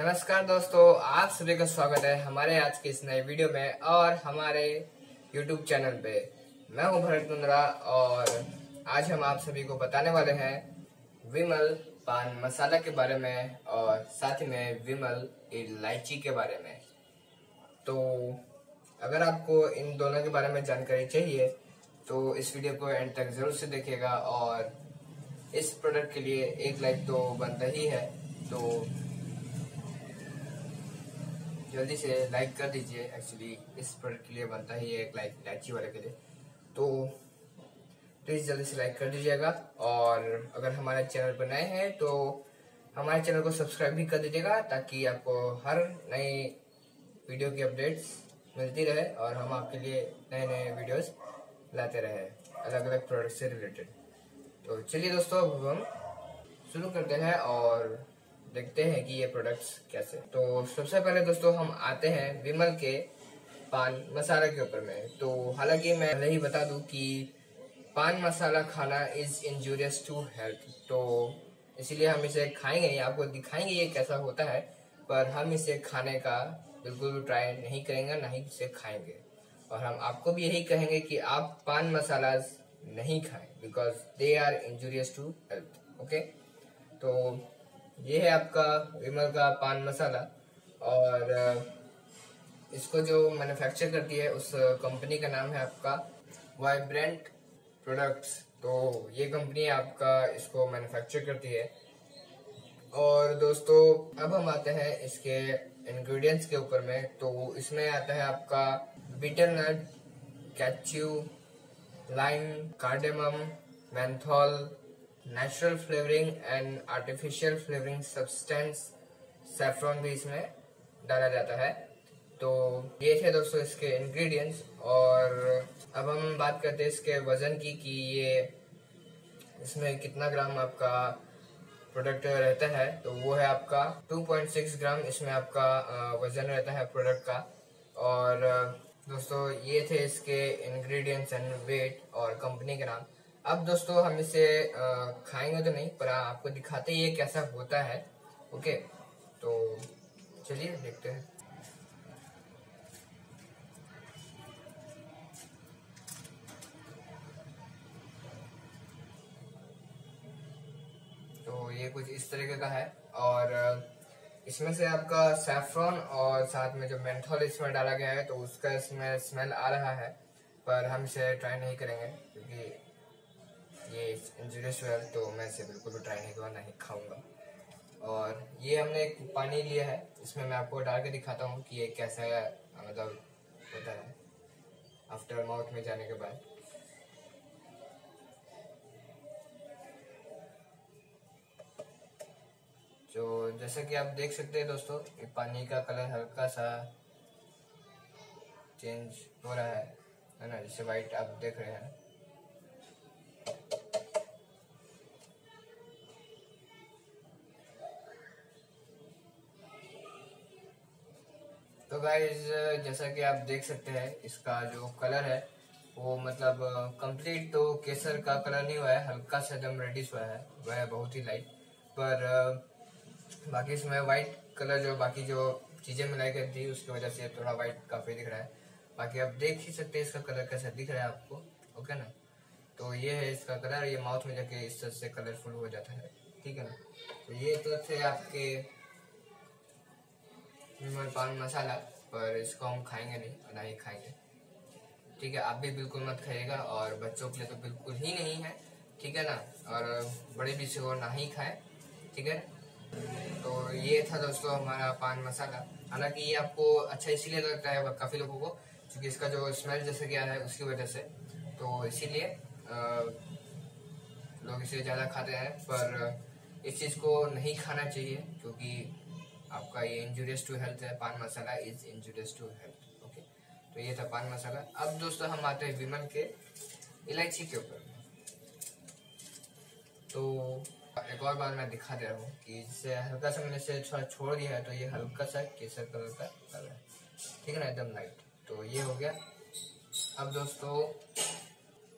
नमस्कार दोस्तों, आप सभी का स्वागत है हमारे आज के इस नए वीडियो में और हमारे YouTube चैनल पे। मैं हूं भरत मुंद्रा और आज हम आप सभी को बताने वाले हैं विमल पान मसाला के बारे में और साथ ही में विमल इलायची के बारे में। तो अगर आपको इन दोनों के बारे में जानकारी चाहिए तो इस वीडियो को एंड तक जरूर से देखिएगा और इस प्रोडक्ट के लिए एक लाइक तो बनता ही है, तो जल्दी से लाइक कर दीजिए। एक्चुअली इस प्रोडक्ट के लिए बनता ही है एक लाइक इलायची वाले के लिए, तो प्लीज़ जल्दी से लाइक कर दीजिएगा। और अगर हमारे चैनल पर नए हैं तो हमारे चैनल को सब्सक्राइब भी कर दीजिएगा ताकि आपको हर नई वीडियो की अपडेट्स मिलती रहे और हम आपके लिए नए नए वीडियोस लाते रहे अलग अलग प्रोडक्ट से रिलेटेड। तो चलिए दोस्तों, अब हम शुरू करते हैं और देखते हैं कि ये प्रोडक्ट्स कैसे। तो सबसे पहले दोस्तों हम आते हैं विमल के पान मसाला के ऊपर में। तो हालांकि मैं नहीं बता दूं कि पान मसाला खाना इज इंजूरियस टू हेल्थ, तो इसीलिए हम इसे खाएंगे, आपको दिखाएंगे ये कैसा होता है, पर हम इसे खाने का बिल्कुल ट्राई नहीं करेंगे, ना ही इसे खाएंगे। और हम आपको भी यही कहेंगे कि आप पान मसाला नहीं खाएं because they are injurious to health. Okay, तो ये है आपका विमल का पान मसाला और इसको जो मैन्युफैक्चर करती है उस कंपनी का नाम है आपका वाइब्रेंट प्रोडक्ट्स। तो ये कंपनी आपका इसको मैन्युफैक्चर करती है। और दोस्तों अब हम आते हैं इसके इंग्रेडिएंट्स के ऊपर में। तो इसमें आता है आपका betel nut, catechu, lime, cardamom, menthol, natural flavouring and artificial flavouring substance, saffron भी इसमें डाला जाता है। तो ये थे दोस्तों इसके इंग्रेडिएंट्स। और अब हम बात करते हैं इसके वज़न की कि ये इसमें कितना ग्राम आपका प्रोडक्ट रहता है। तो वो है आपका 2.6 ग्राम इसमें आपका वज़न रहता है प्रोडक्ट का। और दोस्तों ये थे इसके इंग्रेडिएंट्स एंड वेट और कंपनी के नाम। अब दोस्तों हम इसे खाएंगे तो नहीं, पर आपको दिखाते हैं ये कैसा होता है। ओके, तो चलिए देखते हैं। तो ये कुछ इस तरीके का है और इसमें से आपका सैफ्रॉन और साथ में जो मेंथॉल इसमें डाला गया है, तो उसका इसमें स्मेल आ रहा है, पर हम इसे ट्राई नहीं करेंगे क्योंकि ये इंजूरियस है, तो मैं इसे बिल्कुल भी ट्राई नहीं करूँगा, नहीं खाऊंगा। और ये हमने एक पानी लिया है, इसमें मैं आपको डाल के दिखाता हूँ कि ये कैसा मतलब होता है आफ्टर माउथ में जाने के बाद। तो जैसा कि आप देख सकते हैं दोस्तों, ये पानी का कलर हल्का सा चेंज हो रहा है ना, जैसे वाइट आप देख रहे हैं। तो गाइज जैसा कि आप देख सकते हैं इसका जो कलर है वो मतलब कंप्लीट तो केसर का कलर नहीं हुआ है, हल्का सा एकदम रेडिश हुआ है, वह बहुत ही लाइट। पर बाकी इसमें वाइट कलर जो बाकी जो चीज़ें मिलाई गई थी उसकी वजह से थोड़ा वाइट काफ़ी दिख रहा है। बाकी आप देख ही सकते हैं इसका कलर कैसा दिख रहा है आपको। ओके ना, तो ये है इसका कलर, ये माउथ में जाके इस तरह से कलरफुल हो जाता है, ठीक है ना। तो ये तो थे आपके विमल पान मसाला, पर इसको हम खाएंगे नहीं और ना ही खाएंगे, ठीक है। आप भी बिल्कुल मत खाइएगा और बच्चों के लिए तो बिल्कुल ही नहीं है, ठीक है ना, और बड़े भी से वो ना ही खाएं, ठीक है। तो ये था दोस्तों हमारा पान मसाला। हालांकि ये आपको अच्छा इसीलिए लगता है काफ़ी लोगों को क्योंकि इसका जो स्मेल जैसे कि आ रहा है उसकी वजह से, तो इसीलिए लोग इसे ज़्यादा खाते हैं, पर इस चीज़ को नहीं खाना चाहिए क्योंकि आपका ये इंजूरियस टू हेल्थ है। Paan masala is injurious to health. Okay, तो ये था पान मसाला। अब दोस्तों हम आते हैं विमल के इलायची के ऊपर। तो एक और बार मैं दिखा दे रहा हूँ कि इससे हल्का सा मैंने इसे छोड़ दिया है, तो ये हल्का सा केसर कलर का कर रहा है, ठीक है ना, एकदम लाइट। तो ये हो गया। अब दोस्तों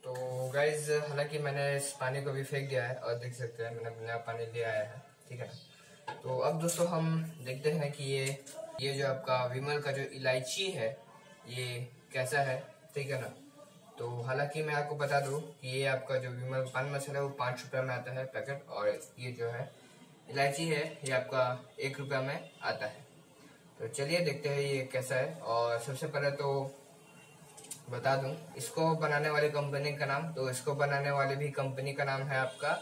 तो गाइज हालांकि मैंने इस पानी को भी फेंक दिया है और देख सकते हैं मैंने नया पानी ले आया है, ठीक है ना। तो अब दोस्तों हम देखते हैं कि ये जो आपका विमल का जो इलायची है ये कैसा है, ठीक है ना। तो हालांकि मैं आपको बता दूं कि ये आपका जो विमल पान मसाला है वो 5 रुपये में आता है पैकेट, और ये जो है इलायची है ये आपका 1 रुपया में आता है। तो चलिए देखते हैं ये कैसा है। और सबसे पहले तो बता दूं इसको बनाने वाली कंपनी का नाम, तो इसको बनाने वाली भी कंपनी का नाम है आपका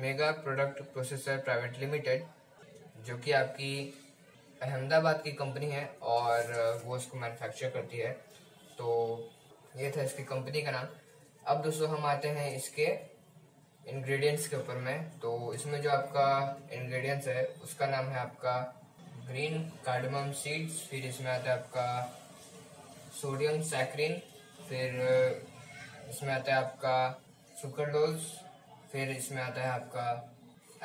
mega product processor private limited, जो कि आपकी अहमदाबाद की कंपनी है और वो इसको मैन्युफैक्चर करती है। तो ये था इसकी कंपनी का नाम। अब दोस्तों हम आते हैं इसके इंग्रेडिएंट्स के ऊपर में। तो इसमें जो आपका इंग्रेडिएंट्स है उसका नाम है आपका ग्रीन कार्डमम सीड्स, फिर इसमें आता है आपका सोडियम सैक्रिन, फिर इसमें आता है आपका सुक्रलोज, फिर इसमें आता है आपका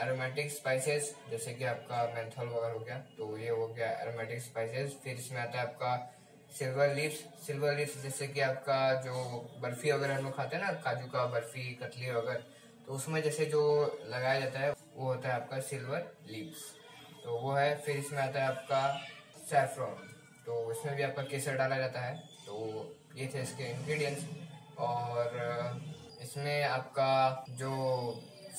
एरोमेटिक स्पाइसेस जैसे कि आपका मेंथॉल वगैरह हो गया, तो ये हो गया एरोमेटिक स्पाइसेस। फिर इसमें आता है आपका सिल्वर लीव्स जैसे कि आपका जो बर्फी वगैरह हम लोग खाते हैं ना, काजू का बर्फी, कतली वगैरह, तो उसमें जैसे जो लगाया जाता है वो होता है आपका सिल्वर लीव्स, तो वो है। फिर इसमें आता है आपका सैफ्रॉन, तो इसमें भी आपका केसर डाला जाता है। तो ये थे इसके इंग्रेडिएंट्स। और इसमें आपका जो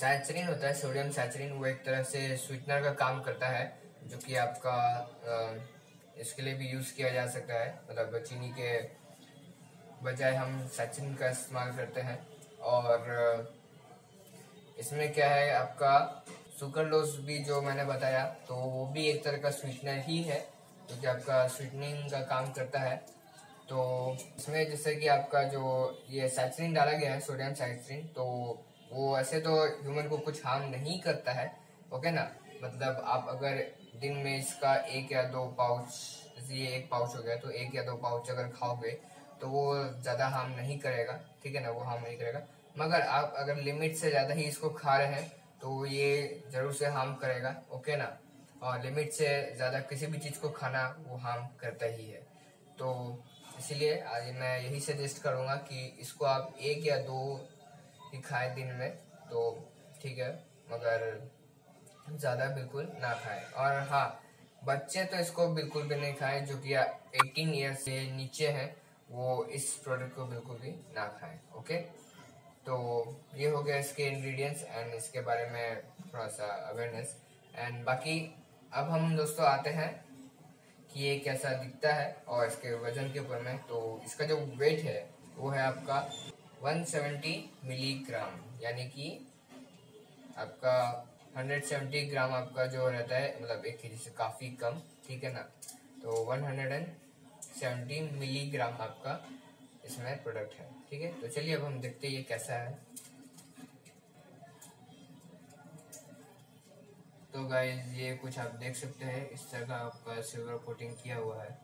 सैचरीन होता है, सोडियम सैचरीन, वो एक तरह से स्वीटनर का काम करता है, जो कि आपका इसके लिए भी यूज़ किया जा सकता है, मतलब चीनी के बजाय हम सैचरीन का इस्तेमाल करते हैं। और इसमें क्या है आपका सुक्रलोज भी जो मैंने बताया, तो वो भी एक तरह का स्वीटनर ही है, जो कि आपका स्वीटनिंग का काम करता है। तो इसमें जैसे कि आपका जो ये सैचरीन डाला गया है, सोडियम सैचरीन, तो वो ऐसे तो ह्यूमन को कुछ हार्म नहीं करता है, ओके ना, मतलब आप अगर दिन में इसका 1 या 2 पाउच, जैसे ये 1 पाउच हो गया, तो 1 या 2 पाउच अगर खाओगे तो वो ज़्यादा हार्म नहीं करेगा, ठीक है ना, वो हार्म नहीं करेगा। मगर आप अगर लिमिट से ज़्यादा ही इसको खा रहे हैं तो ये ज़रूर से हार्म करेगा, ओके ना। और लिमिट से ज़्यादा किसी भी चीज़ को खाना वो हार्म करता ही है। तो इसीलिए आज मैं यही सजेस्ट करूँगा कि इसको आप 1 या 2 ही खाएँ दिन में, तो ठीक है, मगर ज़्यादा बिल्कुल ना खाएं। और हाँ, बच्चे तो इसको बिल्कुल भी नहीं खाएं, जो कि 18 ईयर से नीचे हैं वो इस प्रोडक्ट को बिल्कुल भी ना खाएं, ओके। तो ये हो गया इसके इंग्रेडिएंट्स एंड इसके बारे में थोड़ा सा अवेयरनेस एंड बाकी। अब हम दोस्तों आते हैं कि ये कैसा दिखता है और इसके वजन के ऊपर में। तो इसका जो वेट है वो है आपका 170 मिलीग्राम, यानी कि आपका 170 ग्राम आपका जो रहता है, मतलब 1 केजी से काफ़ी कम, ठीक है ना। तो 170 मिलीग्राम आपका इसमें प्रोडक्ट है, ठीक है। तो चलिए अब हम देखते हैं ये कैसा है। तो गाइस ये कुछ आप देख सकते हैं, इस तरह का आपका सिल्वर कोटिंग किया हुआ है,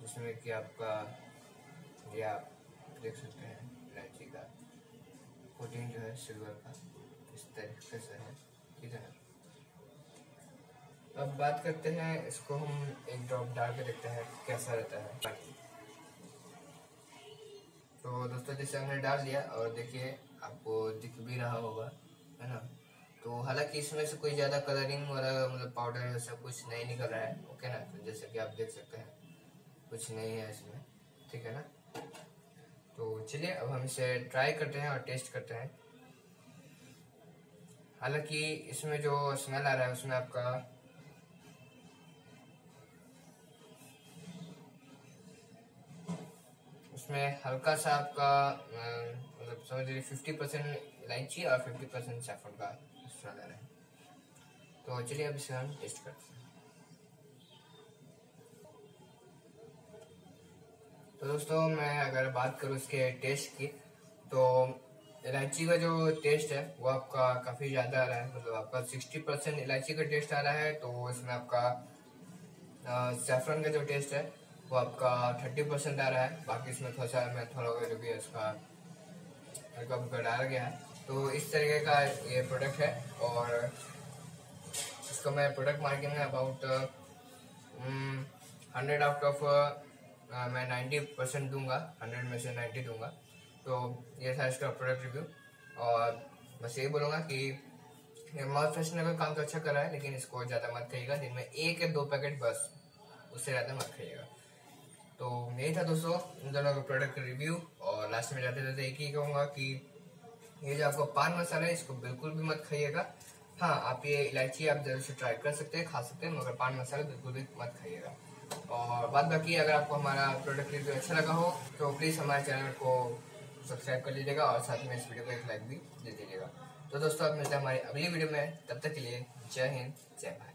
जिसमें कि आपका ये आप देख सकते हैं इलायची का कोटिंग जो है सिल्वर का, इस तरीके से है। अब बात करते हैं, इसको हम एक ड्रॉप डाल के देखते हैं कैसा रहता है। तो दोस्तों जैसे हमने डाल दिया और देखिए आपको दिख भी रहा होगा, है ना। तो हालांकि इसमें से कोई ज़्यादा कलरिंग वगैरह, मतलब पाउडर वैसा कुछ नहीं निकल रहा है, ओके ना। तो जैसे कि आप देख सकते हैं कुछ नहीं है इसमें, ठीक है ना। तो चलिए अब हम इसे ट्राई करते हैं और टेस्ट करते हैं। हालांकि इसमें जो स्मेल आ रहा है उसमें आपका उसमें हल्का सा आपका मतलब समझ लीजिए 50% इलायची और 50% सैफरन का स्मेल आ रहा है। तो चलिए अब इसे हम टेस्ट करते हैं। तो दोस्तों मैं अगर बात करूँ इसके टेस्ट की, तो इलायची का जो टेस्ट है वो आपका काफ़ी ज़्यादा आ रहा है, मतलब आपका 60% इलायची का टेस्ट आ रहा है। तो इसमें आपका सैफरन का जो टेस्ट है वो आपका 30% आ रहा है, बाकी इसमें थोड़ा सा मेथॉल वगैरह जो भी है उसका हल्का फुल्का डाल गया है। तो इस तरीके का ये प्रोडक्ट है और इसको मैं प्रोडक्ट मार्केट में अबाउट 100 आउट ऑफ मैं 90% दूंगा, 100 में से 90 दूंगा। तो ये था इसका प्रोडक्ट रिव्यू और बस यही बोलूँगा कि मॉल फ्रेशनर का काम तो अच्छा करा है, लेकिन इसको ज़्यादा मत खाइएगा। दिन में एक या दो पैकेट बस, उससे ज़्यादा मत खाइएगा। तो यही था दोस्तों इन दोनों का प्रोडक्ट रिव्यू। और लास्ट में जाते जाते एक ही कहूँगा कि ये जो आपको पान मसाला है इसको बिल्कुल भी मत खाइएगा। हाँ, आप ये इलायची आप जरूर से ट्राई कर सकते हैं, खा सकते हैं, मगर पान मसाला बिल्कुल भी मत खाइएगा। और बात बाकी अगर आपको हमारा प्रोडक्ट रिव्यू अच्छा लगा हो तो प्लीज़ हमारे चैनल को सब्सक्राइब कर लीजिएगा और साथ में इस वीडियो को एक लाइक भी दे दीजिएगा। तो दोस्तों आप मिलते हैं हमारी अगली वीडियो में, तब तक के लिए जय हिंद जय भारत।